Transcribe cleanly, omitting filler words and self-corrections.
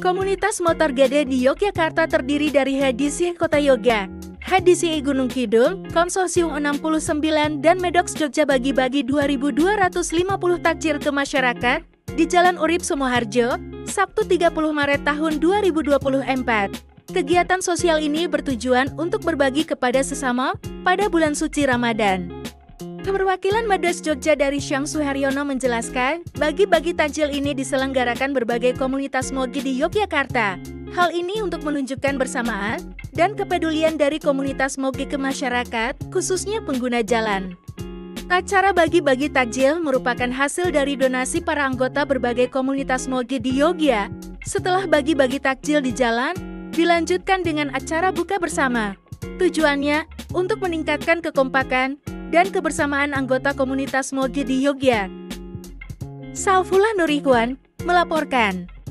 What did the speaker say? Komunitas Motor Gede di Yogyakarta terdiri dari Hadisi Kota Yoga, Hadisi Gunung Kidul, Konsorsium 69 dan Medox Jogja bagi-bagi 2.250 takjil ke masyarakat di Jalan Urip Sumoharjo, Sabtu 30 Maret tahun 2024. Kegiatan sosial ini bertujuan untuk berbagi kepada sesama pada bulan suci Ramadan. Perwakilan Medox Jogja dari Sigit Suharyono menjelaskan, bagi-bagi takjil ini diselenggarakan berbagai komunitas moge di Yogyakarta. Hal ini untuk menunjukkan bersamaan dan kepedulian dari komunitas moge ke masyarakat, khususnya pengguna jalan. Acara bagi-bagi takjil merupakan hasil dari donasi para anggota berbagai komunitas moge di Jogja. Setelah bagi-bagi takjil di jalan, dilanjutkan dengan acara buka bersama. Tujuannya untuk meningkatkan kekompakan dan kebersamaan anggota komunitas moge di Jogja. Saufullah Nurihwan melaporkan.